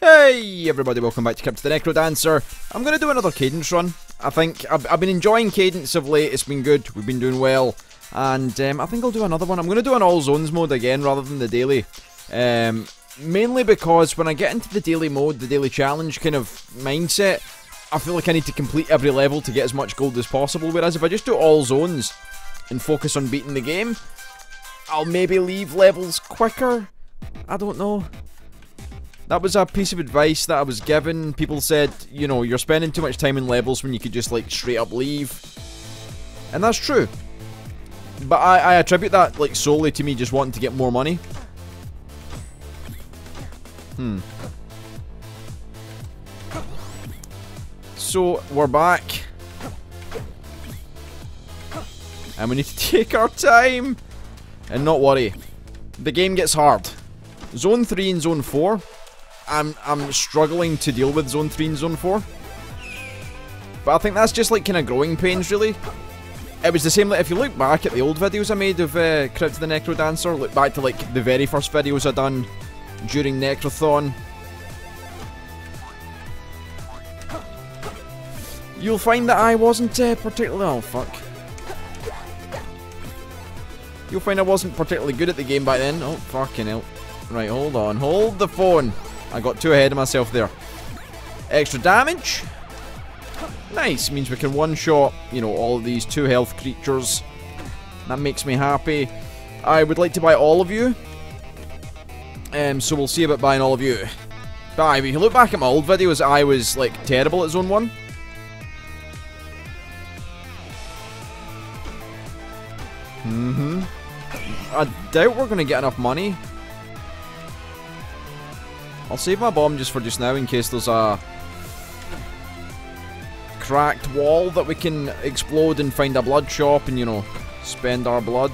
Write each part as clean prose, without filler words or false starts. Hey everybody, welcome back to Crypt of the NecroDancer. I'm going to do another Cadence run. I think I've been enjoying Cadence of late, it's been good, we've been doing well. And I think I'll do another one. I'm going to do an all zones mode again rather than the daily. Mainly because when I get into the daily mode, the daily challenge kind of mindset, I feel like I need to complete every level to get as much gold as possible. Whereas if I just do all zones and focus on beating the game, I'll maybe leave levels quicker. I don't know. That was a piece of advice that I was given. People said, you know, you're spending too much time in levels when you could just, like, straight up leave. And that's true. But I attribute that, like, solely to me just wanting to get more money. So, we're back. And we need to take our time. And not worry. The game gets hard. Zone 3 and Zone 4. I'm struggling to deal with Zone 3 and Zone 4. But I think that's just like kind of growing pains really. It was the same, like, if you look back at the old videos I made of Crypt of the NecroDancer, look back to like the very first videos I done during Necrothon. You'll find that I wasn't particularly... oh fuck. You'll find I wasn't particularly good at the game back then. Oh fucking hell. Right, hold on, hold the phone. I got too ahead of myself there. Extra damage. Nice, means we can one-shot, you know, all of these 2 health creatures. That makes me happy. I would like to buy all of you. So we'll see about buying all of you. But if you look back at my old videos, I was, like, terrible at Zone 1. I doubt we're going to get enough money. I'll save my bomb just for just now in case there's a cracked wall that we can explode and find a blood shop and, you know, spend our blood.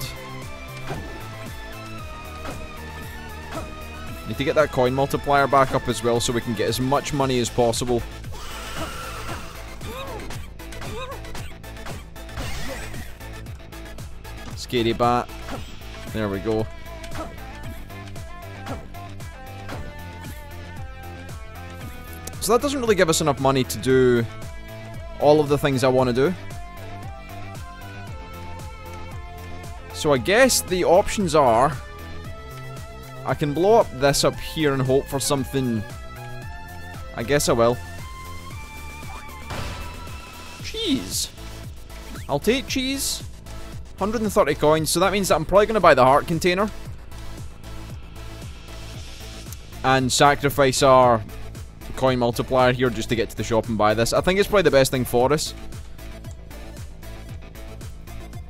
Need to get that coin multiplier back up as well so we can get as much money as possible. Scary bat. There we go. So that doesn't really give us enough money to do all of the things I want to do. So I guess the options are... I can blow up this up here and hope for something. I guess I will. Cheese! I'll take cheese. 130 coins, so that means that I'm probably going to buy the heart container. And sacrifice our... coin multiplier here just to get to the shop and buy this. I think it's probably the best thing for us.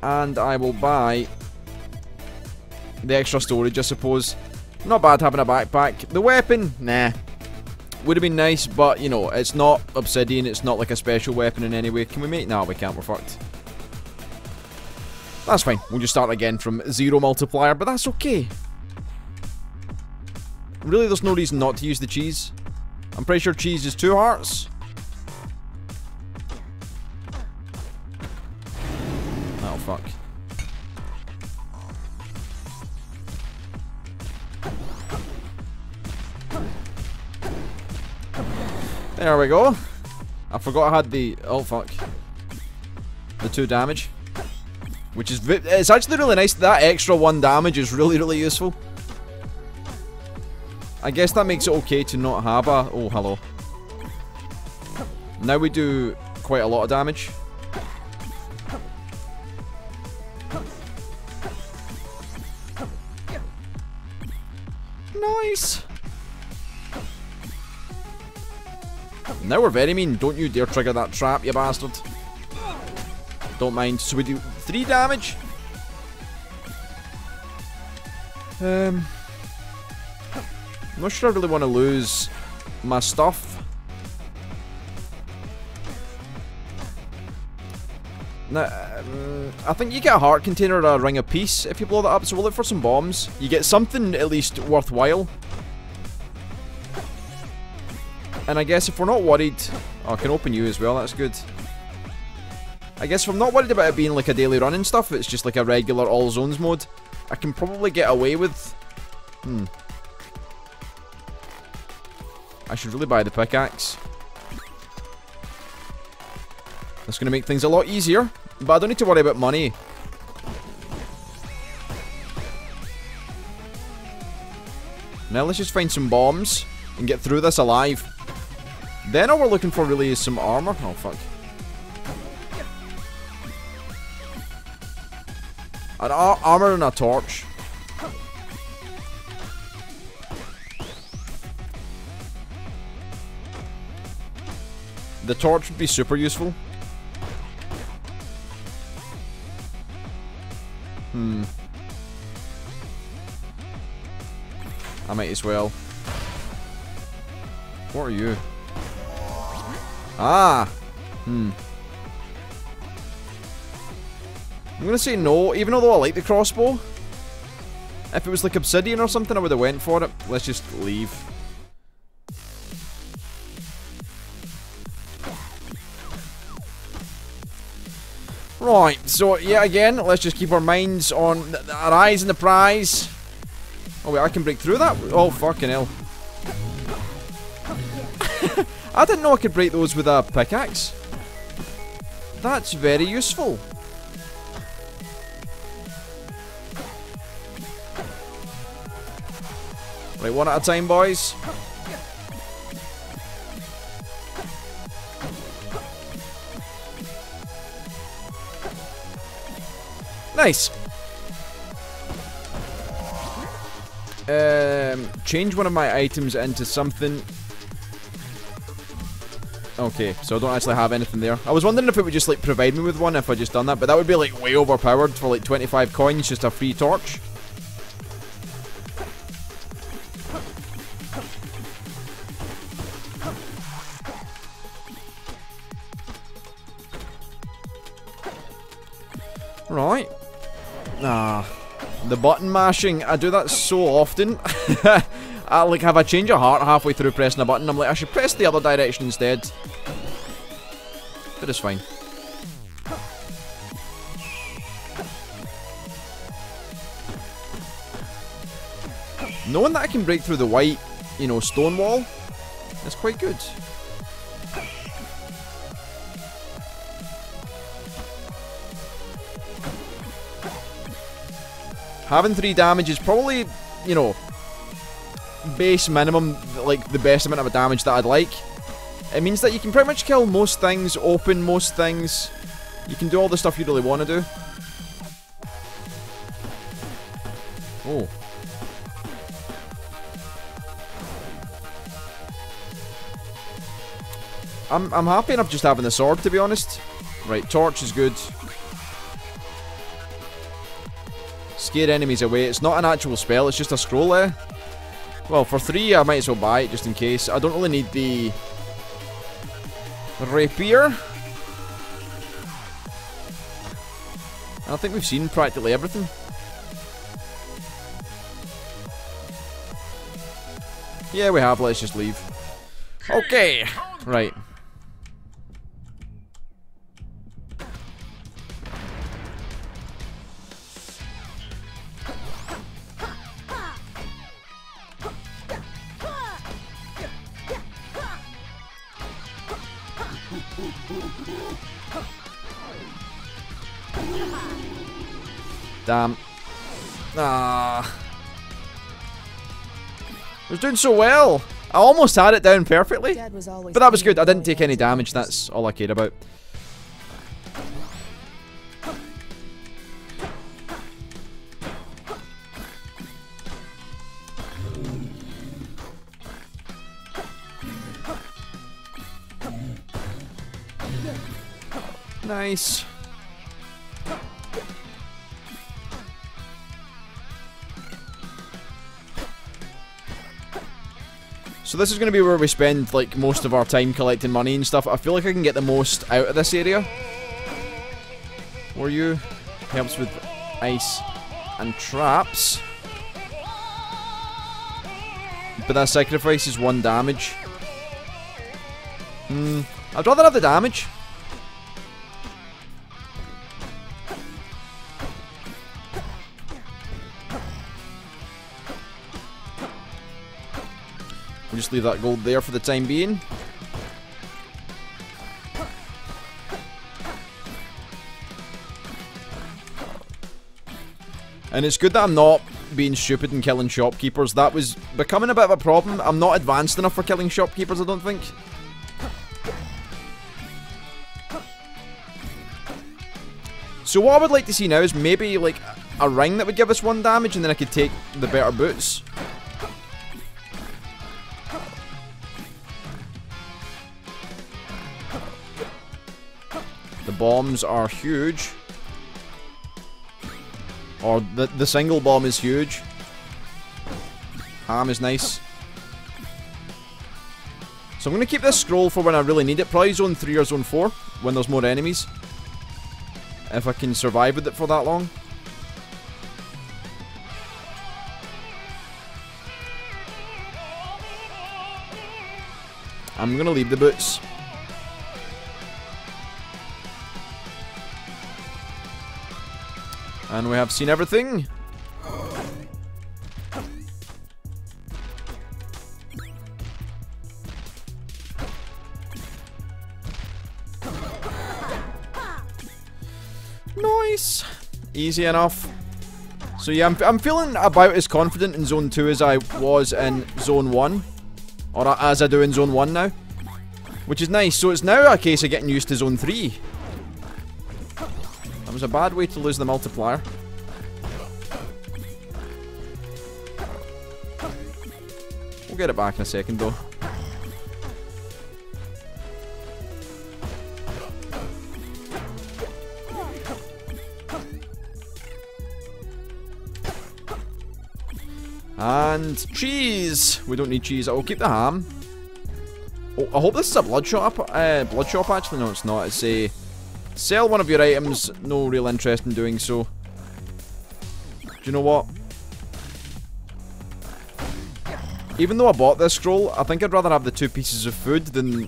And I will buy the extra storage, I suppose. Not bad having a backpack. The weapon, nah. Would have been nice, but, you know, it's not obsidian. It's not like a special weapon in any way. Can we make... nah, we can't. We're fucked. That's fine. We'll just start again from 0 multiplier, but that's okay. Really, there's no reason not to use the cheese. I'm pretty sure cheese is 2 hearts. Oh, fuck. There we go. I forgot I had the... oh, fuck. The 2 damage. Which is... it's actually really nice. That extra 1 damage is really, really useful. I guess that makes it okay to not have a... oh, hello. Now we do quite a lot of damage. Nice! Now we're very mean. Don't you dare trigger that trap, you bastard. Don't mind. So we do 3 damage. I'm not sure I really want to lose my stuff. Now, I think you get a heart container or a ring apiece if you blow that up, so we'll look for some bombs. You get something at least worthwhile. And I guess if we're not worried... oh, I can open you as well, that's good. I guess if I'm not worried about it being like a daily run and stuff, it's just like a regular all zones mode, I can probably get away with... I should really buy the pickaxe. That's going to make things a lot easier, but I don't need to worry about money. Now let's just find some bombs and get through this alive. Then all we're looking for really is some armor. Oh, fuck. An armor and a torch. The torch would be super useful. I might as well. What are you? Ah! I'm gonna say no, even although I like the crossbow. If it was like obsidian or something, I would have went for it. Let's just leave. Right, so yeah, again, let's just keep our minds on our eyes on the prize. Oh wait, I can break through that? Oh, fucking hell. I didn't know I could break those with a pickaxe. That's very useful. Right, one at a time, boys. Nice. Change one of my items into something. Okay, so I don't actually have anything there. I was wondering if it would just like provide me with one if I just done that, but that would be like way overpowered for like 25 coins, just a free torch. Right. Ah. The button mashing, I do that so often. I like have a change of heart halfway through pressing a button. I'm like, I should press the other direction instead. But it's fine. Knowing that I can break through the white, you know, stone wall, that's quite good. Having 3 damage is probably, you know, base minimum, like the best amount of damage that I'd like. It means that you can pretty much kill most things, open most things. You can do all the stuff you really want to do. Oh. I'm happy enough just having the sword, to be honest. Right, torch is good. Scare enemies away. It's not an actual spell, it's just a scroll there. Well, for 3, I might as well buy it just in case. I don't really need the rapier. I think we've seen practically everything. Yeah, we have. Let's just leave. Okay. Right. Damn. Ah. I was doing so well. I almost had it down perfectly. But that was good. I didn't take any damage. That's all I cared about. Nice. So this is going to be where we spend like most of our time collecting money and stuff. I feel like I can get the most out of this area. Or you helps with ice and traps. But that sacrifice is 1 damage. I'd rather have the damage. We'll just leave that gold there for the time being. And it's good that I'm not being stupid and killing shopkeepers. That was becoming a bit of a problem. I'm not advanced enough for killing shopkeepers, I don't think. So what I would like to see now is maybe like a ring that would give us one damage, and then I could take the better boots. The bombs are huge. Or the single bomb is huge. Ham is nice. So I'm going to keep this scroll for when I really need it. Probably zone 3 or zone 4, when there's more enemies. If I can survive with it for that long. I'm going to leave the boots. And we have seen everything. Nice. Easy enough. So yeah, I'm feeling about as confident in Zone 2 as I was in Zone 1. Or as I do in Zone 1 now. Which is nice. So it's now a case of getting used to Zone 3. It was a bad way to lose the multiplier. We'll get it back in a second though. And cheese! We don't need cheese. I'll keep the ham. Oh, I hope this is a blood shop. Blood shop actually? No, it's not. It's a... Sell one of your items, no real interest in doing so. Do you know what? Even though I bought this scroll, I think I'd rather have the 2 pieces of food than...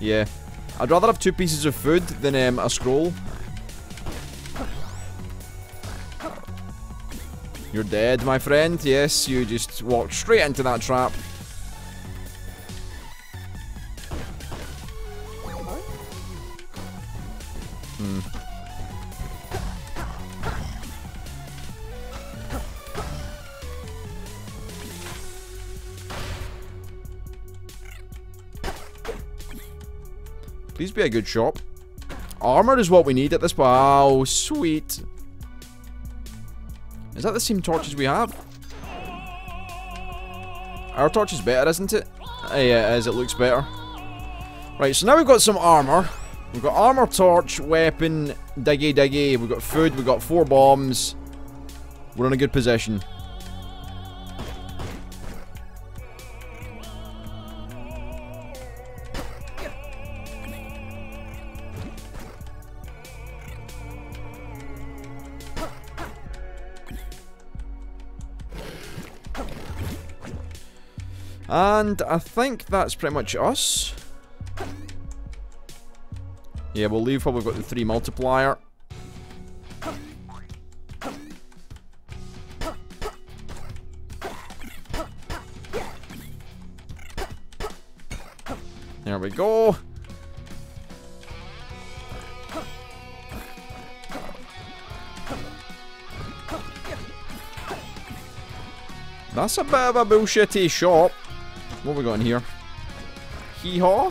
Yeah. I'd rather have 2 pieces of food than a scroll. You're dead, my friend. Yes, you just walked straight into that trap. Please be a good shop. Armor is what we need at this point. Oh, sweet. Is that the same torches we have? Our torch is better, isn't it? Yeah, it is. It looks better. Right, so now we've got some armor. We've got armor, torch, weapon, diggy, diggy. We've got food. We've got 4 bombs. We're in a good position. And I think that's pretty much us. Yeah, we'll leave while we've got the 3 multiplier. There we go. That's a bit of a bullshitty shop. What have we got in here? Hee-haw?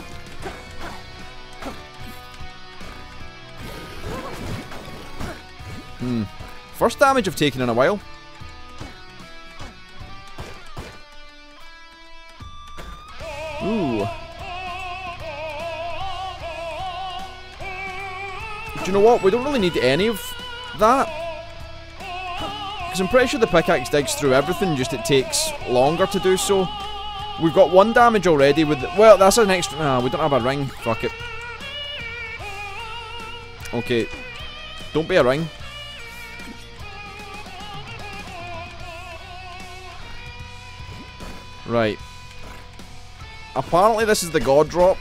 Hmm. First damage I've taken in a while. Ooh. Do you know what? We don't really need any of that. Because I'm pretty sure the pickaxe digs through everything, just it takes longer to do so. We've got 1 damage already with... Well, that's an extra... Nah, we don't have a ring. Fuck it. Okay. Don't be a ring. Right. Apparently this is the god drop.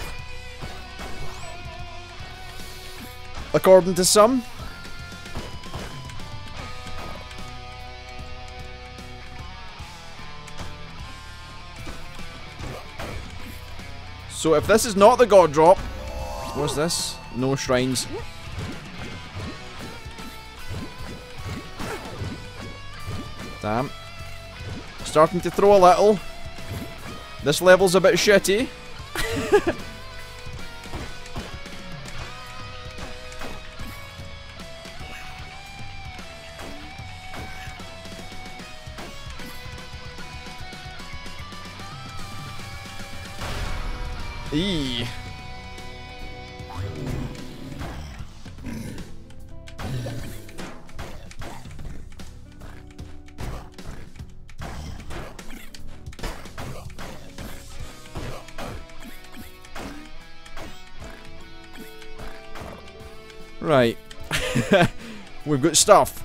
According to some. So if this is not the god drop, what's this? No shrines. Damn. Starting to throw a little. This level's a bit shitty. Eee. Right. We've got stuff.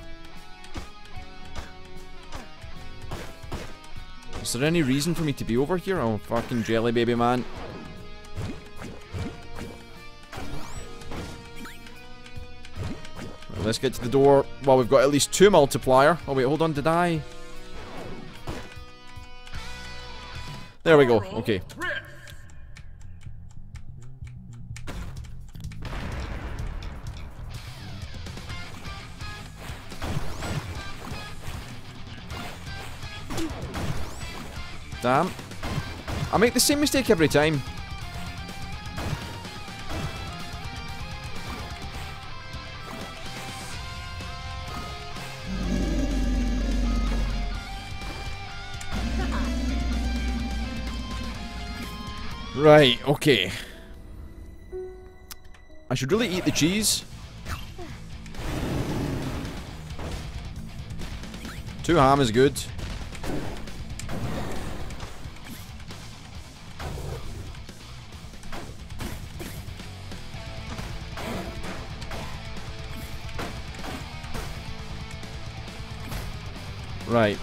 Is there any reason for me to be over here? Oh, fucking jelly baby man. Right, let's get to the door. Well, we've got at least 2 multiplier. Oh wait, hold on, did I? There we go, okay. Damn. I make the same mistake every time. Right, okay. I should really eat the cheese. 2 ham is good. Right.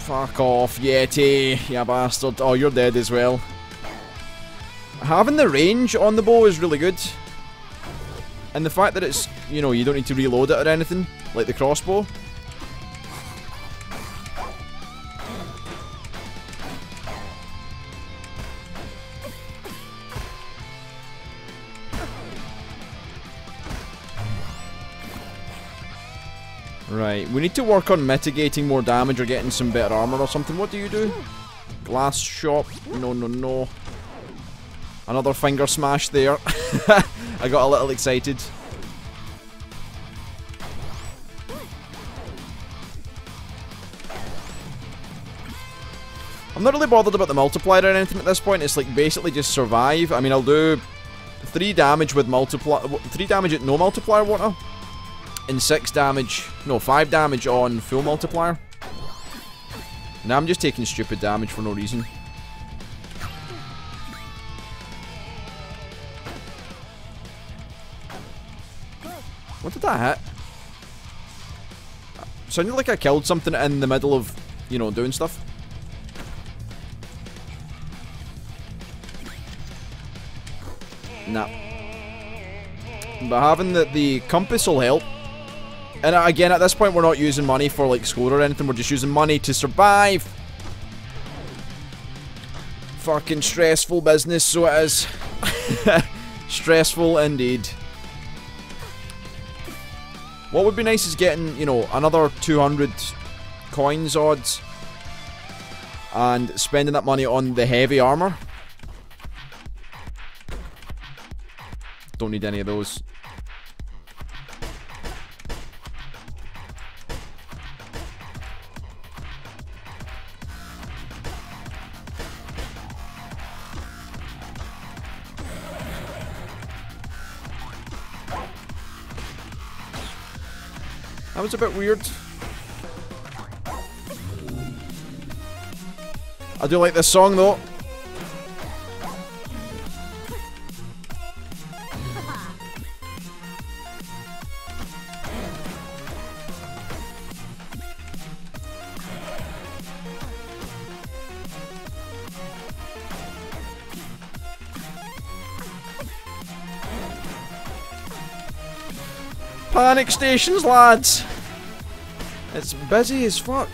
Fuck off, Yeti, you bastard. Oh, you're dead as well. Having the range on the bow is really good. And the fact that it's, you know, you don't need to reload it or anything, like the crossbow. Right, we need to work on mitigating more damage or getting some better armor or something. What do you do? Glass shop. No, no, no. Another finger smash there. I got a little excited. I'm not really bothered about the multiplier or anything at this point. It's like basically just survive. I mean, I'll do 3 damage with multiplier. 3 damage at no multiplier, won't I? And 6 damage, no, 5 damage on full multiplier. Now I'm just taking stupid damage for no reason. What did that hit? It sounded like I killed something in the middle of, you know, doing stuff. Nah. But having the compass will help. And again, at this point, we're not using money for, like, score or anything. We're just using money to survive. Fucking stressful business, so it is. Stressful indeed. What would be nice is getting, you know, another 200 coins odds. And spending that money on the heavy armor. Don't need any of those. That was a bit weird. I do like this song though. Panic stations, lads! It's busy as fuck.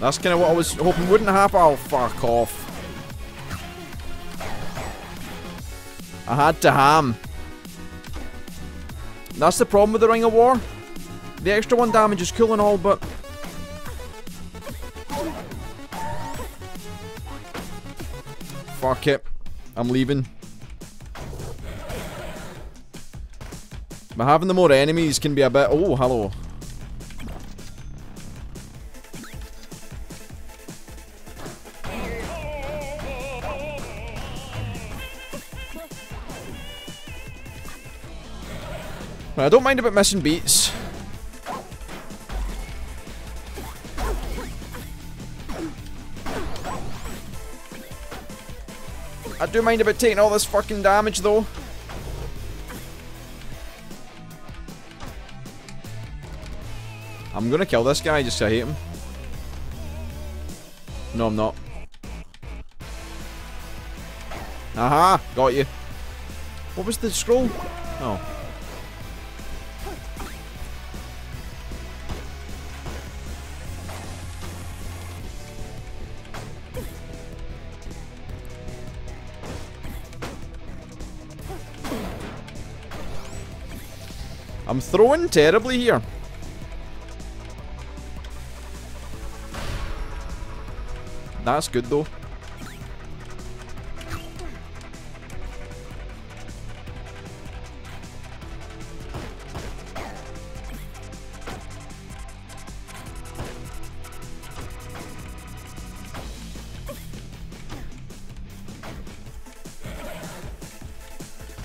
That's kind of what I was hoping wouldn't happen. Oh, fuck off. I had to ham. That's the problem with the Ring of War. The extra one damage is cool and all, but... fuck it. I'm leaving. But having the more enemies can be a bit... oh, hello. I don't mind about missing beats. I do mind about taking all this fucking damage though. I'm gonna kill this guy just 'cause I hate him. No, I'm not. Aha! Got you. What was the scroll? Oh. I'm throwing terribly here. That's good though.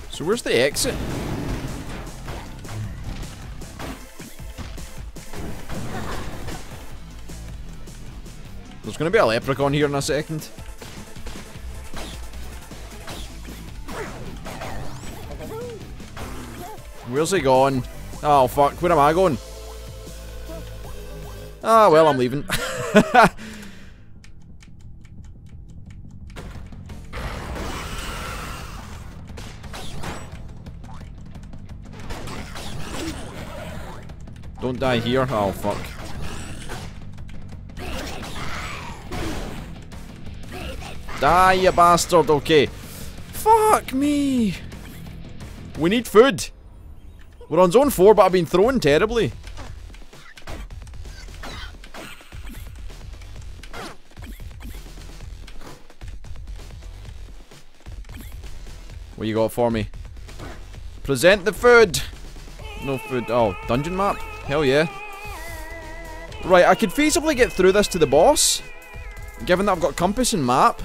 So where's the exit? There's gonna be a leprechaun here in a second. Where's he gone? Oh fuck, where am I going? Ah, well, I'm leaving. Don't die here. Oh fuck. Die, you bastard, okay. Fuck me. We need food. We're on zone 4, but I've been thrown terribly. What you got for me? Present the food. No food. Oh, dungeon map? Hell yeah. Right, I could feasibly get through this to the boss, given that I've got compass and map.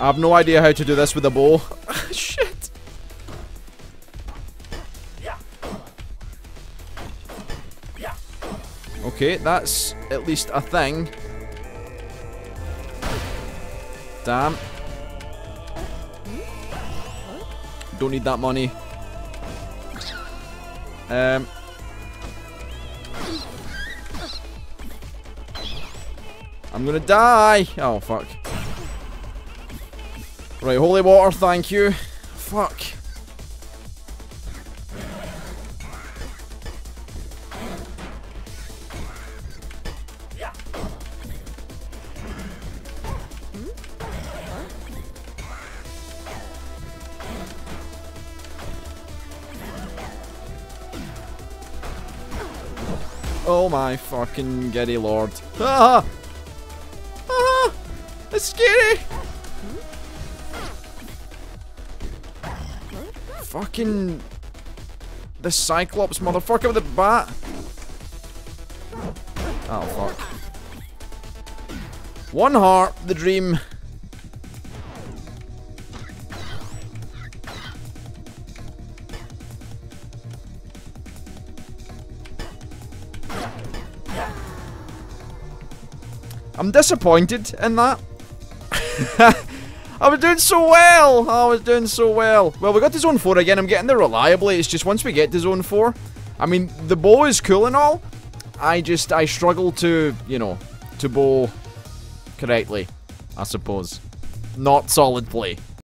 I have no idea how to do this with a bow. Shit. Okay, that's at least a thing. Damn. Don't need that money. I'm gonna die. Oh, fuck. Right, holy water, thank you. Fuck. Oh my fucking giddy lord. Ah! Ah! It's scary! Fucking the Cyclops motherfucker with the bat. Oh fuck. One heart, the dream. I'm disappointed in that. I was doing so well! I was doing so well. Well, we got to zone 4 again. I'm getting there reliably. It's just once we get to zone 4, I mean, the bow is cool and all. I struggle to, you know, to bow correctly, I suppose. Not solid play.